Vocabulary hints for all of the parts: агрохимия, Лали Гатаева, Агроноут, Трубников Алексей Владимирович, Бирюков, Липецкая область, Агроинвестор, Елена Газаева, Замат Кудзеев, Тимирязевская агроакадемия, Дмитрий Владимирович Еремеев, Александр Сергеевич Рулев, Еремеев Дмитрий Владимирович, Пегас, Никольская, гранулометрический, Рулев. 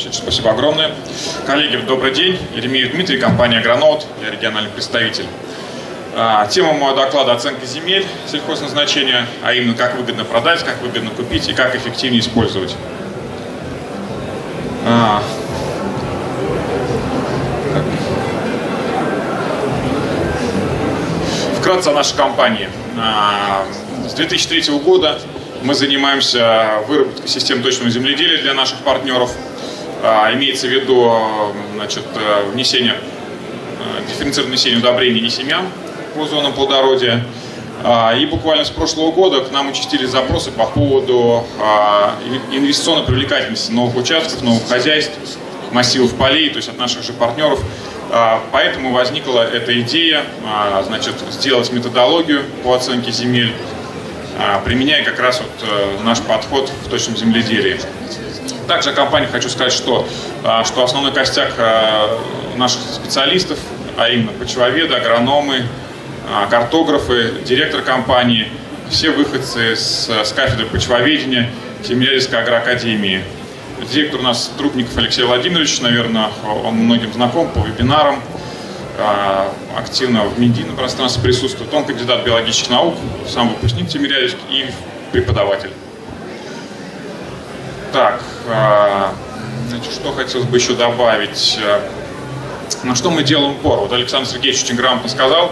Значит, спасибо огромное. Коллеги, добрый день. Еремеев Дмитрий, компания «Агроноут». Я региональный представитель. Тема моего доклада – оценка земель сельхозназначения, а именно как выгодно продать, как выгодно купить и как эффективнее использовать. Вкратце о нашей компании. С 2003 года мы занимаемся выработкой систем точного земледелия для наших партнеров. Имеется в виду, значит, внесение, дифференцированное внесение удобрений и семян по зонам плодородия. И буквально с прошлого года к нам участились запросы по поводу инвестиционной привлекательности новых участков, новых хозяйств, массивов полей, то есть от наших же партнеров. Поэтому возникла эта идея, значит, сделать методологию по оценке земель, применяя как раз вот наш подход в точном земледелии. Также о компании хочу сказать, что основной костяк наших специалистов, а именно почвоведы, агрономы, картографы, директор компании, все выходцы с кафедры почвоведения Тимирязевской агроакадемии. Директор у нас Трубников Алексей Владимирович, наверное, он многим знаком по вебинарам, активно в медийном пространстве присутствует. Он кандидат биологических наук, сам выпускник Тимирязевский и преподаватель. Так, значит, что хотелось бы еще добавить. На что мы делаем упор? Вот Александр Сергеевич очень грамотно сказал,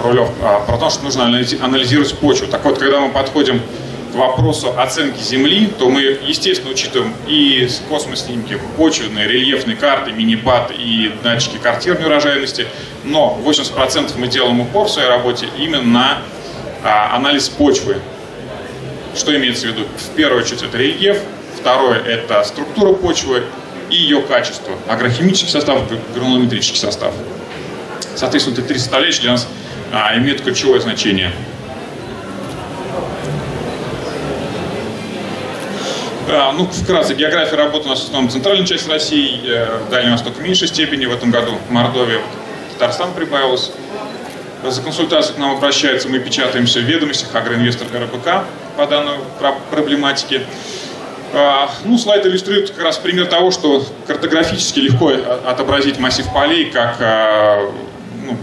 Рулев, про то, что нужно анализировать почву. Так вот, когда мы подходим к вопросу оценки земли, то мы, естественно, учитываем и космоснимки, почвенные, рельефные карты, мини-бат и датчики картирной урожайности, но 80% мы делаем упор в своей работе именно на анализ почвы. Что имеется в виду? В первую очередь это рельеф, второе это структура почвы и ее качество, агрохимический состав, гранулометрический состав. Соответственно, эти три составляющие для нас имеют ключевое значение. Ну, вкратце, география работы у нас в основном центральная часть России, Дальний Восток в меньшей степени, в этом году Мордовия, Татарстан прибавилось. За консультацией к нам обращаются, мы печатаемся в ведомостях Агроинвестор РБК по данной проблематике. Ну, слайд иллюстрирует как раз пример того, что картографически легко отобразить массив полей, как ну,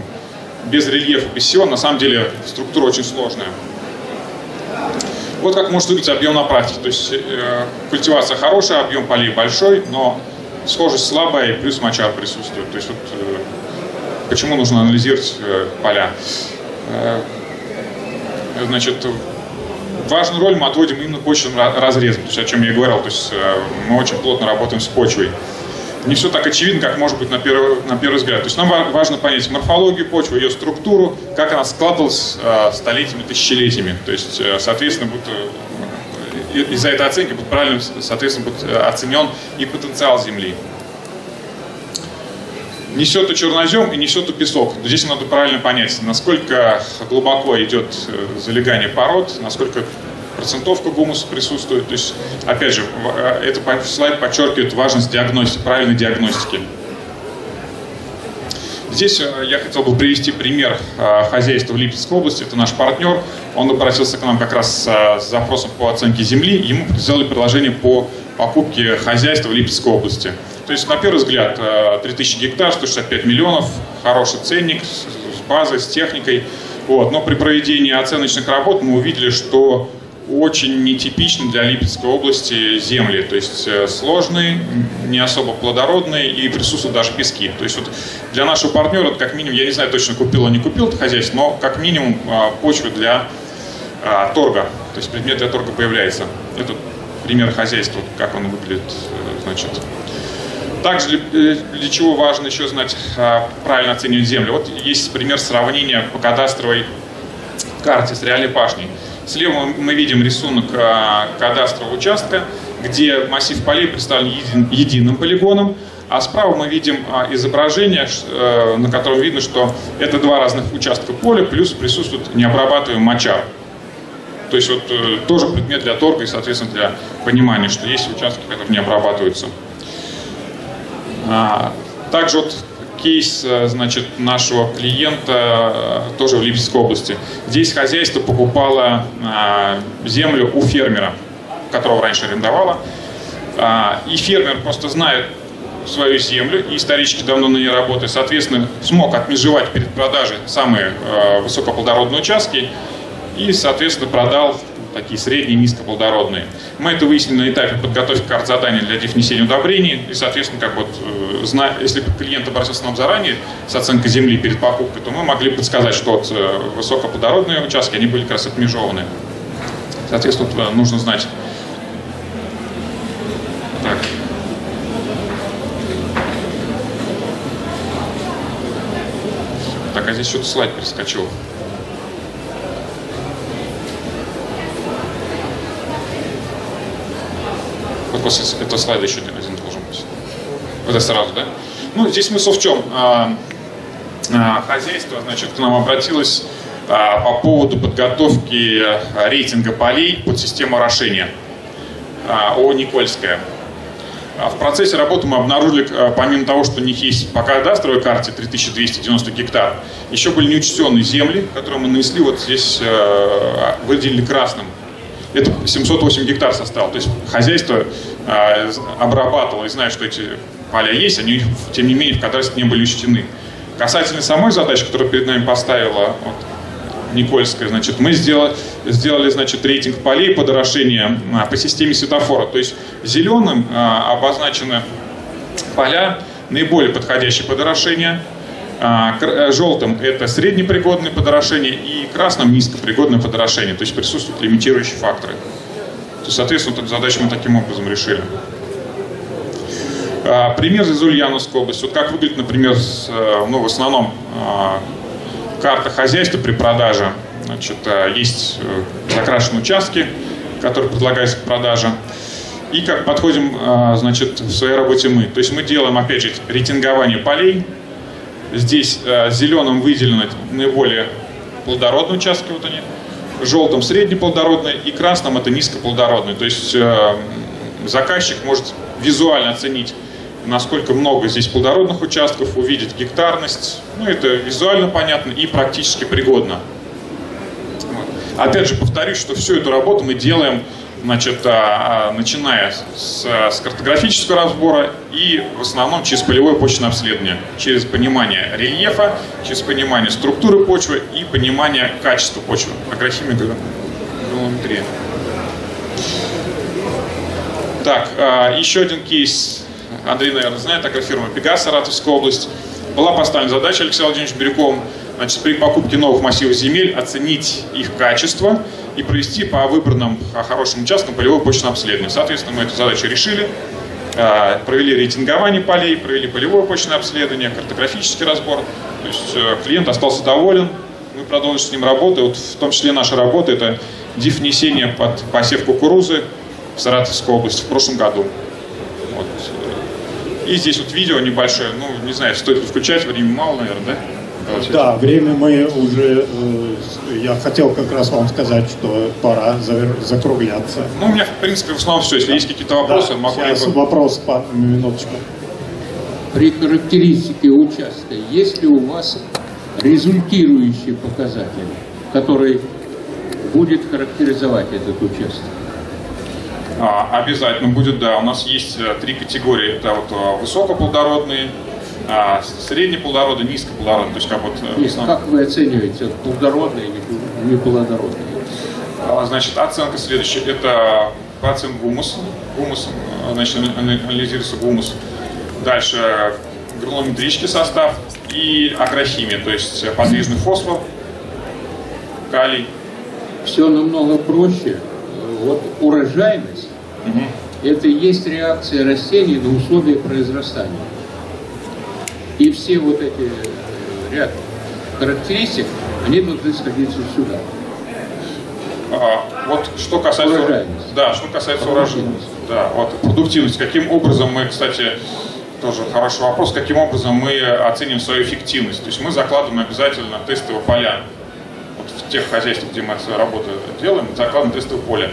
без рельефа, без всего, на самом деле структура очень сложная. Вот как может выглядеть объем на практике. То есть культивация хорошая, объем полей большой, но схожесть слабая и плюс мочар присутствует. То есть вот, почему нужно анализировать поля. Значит, важную роль мы отводим именно почвенным разрезом, то есть, о чем я и говорил. То есть мы очень плотно работаем с почвой. Не все так очевидно, как может быть на первый взгляд. То есть нам важно понять морфологию почвы, ее структуру, как она складывалась столетиями, тысячелетиями. То есть, соответственно, из-за этой оценки будет правильно, соответственно, будет оценен и потенциал земли. Несет и чернозем, и несет и песок. Здесь надо правильно понять, насколько глубоко идет залегание пород, насколько процентовка гумуса присутствует. То есть, опять же, этот слайд подчеркивает важность диагностики, правильной диагностики. Здесь я хотел бы привести пример хозяйства в Липецкой области. Это наш партнер. Он обратился к нам как раз с запросом по оценке земли. Ему сделали предложение по покупке хозяйства в Липецкой области. То есть, на первый взгляд, 3000 гектар, 165 миллионов, хороший ценник с базой, с техникой. Вот. Но при проведении оценочных работ мы увидели, что очень нетипичны для Липецкой области земли, то есть сложные, не особо плодородные и присутствуют даже пески. То есть вот для нашего партнера, как минимум, я не знаю точно, купил он не купил это хозяйство, но как минимум почва для торга, то есть предмет для торга появляется. Это пример хозяйства, как он выглядит. Значит. Также для чего важно еще знать, правильно оценивать землю. Вот есть пример сравнения по кадастровой карте с реальной пашней. Слева мы видим рисунок кадастрового участка, где массив полей представлен единым полигоном, а справа мы видим изображение, на котором видно, что это два разных участка поля, плюс присутствует необрабатываемый мочар. То есть вот тоже предмет для торга и, соответственно, для понимания, что есть участки, которые не обрабатываются. Также вот кейс, значит, нашего клиента тоже в Липецкой области. Здесь хозяйство покупало землю у фермера, которого раньше арендовало. И фермер, просто зная свою землю, и исторически давно на ней работаю, соответственно, смог отмежевать перед продажей самые высокоплодородные участки и, соответственно, продал такие средние, низкоплодородные. Мы это выяснили на этапе подготовки карт заданий для внесения удобрений, и, соответственно, как вот, если бы клиент обратился к нам заранее с оценкой земли перед покупкой, то мы могли подсказать, что вот высокоплодородные участки, они были как раз отмежеваны. Соответственно, вот, нужно знать. Так. Так, а здесь что-то слайд перескочил. Вот после этого слайда еще один должен быть. Вот это сразу, да? Ну, здесь смысл в чем? Хозяйство, значит, к нам обратилось по поводу подготовки рейтинга полей под систему орошения ООО «Никольская». В процессе работы мы обнаружили, помимо того, что у них есть по кадастровой карте 3290 гектар, еще были неучтенные земли, которые мы нанесли, вот здесь выделили красным. Это 708 гектар составил. То есть хозяйство обрабатывало и знает, что эти поля есть, они, тем не менее, в кадастре не были учтены. Касательно самой задачи, которую перед нами поставила вот, Никольская, значит, мы сделали значит, рейтинг полей под орошение по системе светофора. То есть зеленым обозначены поля, наиболее подходящие под орошение, желтым это среднепригодное под орошение и красным низкопригодное под орошение. То есть присутствуют лимитирующие факторы. То есть, соответственно, эту задачу мы таким образом решили. Пример из Ульяновской области. Вот как выглядит, например, в основном карта хозяйства при продаже. Значит, есть закрашенные участки, которые предлагаются к продаже. И как подходим, значит, в своей работе мы. То есть мы делаем, опять же, рейтингование полей. Здесь зеленым выделены наиболее плодородные участки, вот они. Желтым среднеплодородные и красным это низкоплодородные. То есть заказчик может визуально оценить, насколько много здесь плодородных участков, увидеть гектарность. Ну, это визуально понятно и практически пригодно. Вот. Опять же, повторюсь, что всю эту работу мы делаем, значит, начиная с картографического разбора и в основном через полевое почвенное обследование, через понимание рельефа, через понимание структуры почвы и понимание качества почвы. Агрохимия, гранулометрия. Так, еще один кейс. Андрей, наверное, знает, агрофирма «Пегас», Саратовская область. Была поставлена задача Алексею Владимировичу Бирюкову, значит, при покупке новых массивов земель оценить их качество и провести по выбранным хорошим участкам полевое почвенное обследование. Соответственно, мы эту задачу решили, провели рейтингование полей, провели полевое почвенное обследование, картографический разбор. То есть клиент остался доволен, мы продолжим с ним работу. Вот в том числе наша работа – это дифнесение под посев кукурузы в Саратовской области в прошлом году. Вот. И здесь вот видео небольшое, ну, не знаю, стоит ли включать, времени мало, наверное, да? Да, время мы уже, я хотел как раз вам сказать, что пора закругляться. Ну, у меня, в принципе, в основном все, если да. Есть какие-то вопросы, да. Могу... Сейчас вопрос, минуточку. При характеристике участка, есть ли у вас результирующие показатели, которые будет характеризовать этот участок? Обязательно будет, да. У нас есть три категории. Это вот высокоплодородные, среднеплодородные, низкоплодородные. То есть, как, вот, как вы оцениваете, плодородные или неплодородные? Значит, оценка следующая. Это процент гумуса. Значит, анализируется гумус. Дальше гранулометрический состав и агрохимия. То есть подвижный фосфор, калий. Все намного проще. Вот урожайность, это и есть реакция растений на условия произрастания. И все вот эти ряд характеристик, они должны сходиться сюда. Вот что касается урожайности. Да, что касается урожайности. Да, вот продуктивность. Каким образом мы, кстати, тоже хороший вопрос, каким образом мы оценим свою эффективность. То есть мы закладываем обязательно тестовые поля. В тех хозяйствах, где мы свою работу делаем, закладываем тестовое поле,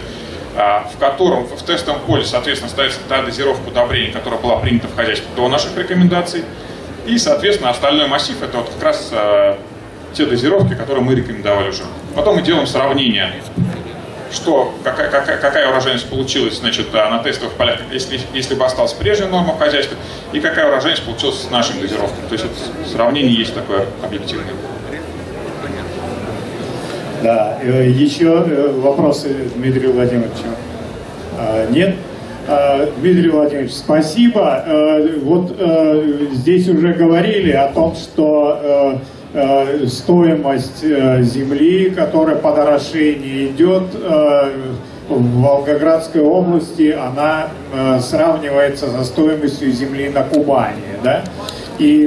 в котором в тестовом поле, соответственно, ставится та дозировка удобрений, которая была принята в хозяйстве до наших рекомендаций, и, соответственно, остальной массив – это вот как раз те дозировки, которые мы рекомендовали уже. Потом мы делаем сравнение что, какая урожайность получилась, значит, на тестовых полях, если бы осталась прежняя норма хозяйства, и какая урожайность получилась с нашим дозировкой. То есть вот сравнение есть такое объективное. Да, еще вопросы Дмитрию Владимировичу? Нет? Дмитрий Владимирович, спасибо. Вот здесь уже говорили о том, что стоимость земли, которая подорожание идет в Волгоградской области, она сравнивается со стоимостью земли на Кубани. Да? И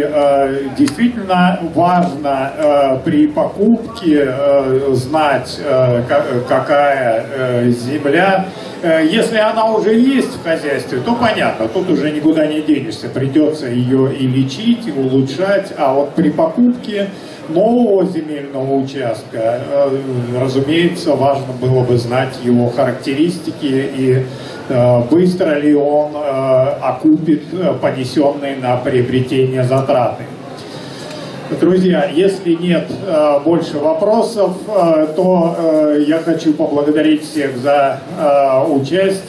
действительно важно при покупке знать, какая земля. Если она уже есть в хозяйстве, то понятно, тут уже никуда не денешься, придется ее и лечить, и улучшать. А вот при покупке нового земельного участка, разумеется, важно было бы знать его характеристики и быстро ли он окупит понесенные на приобретение затраты. Друзья, если нет больше вопросов, то я хочу поблагодарить всех за участие.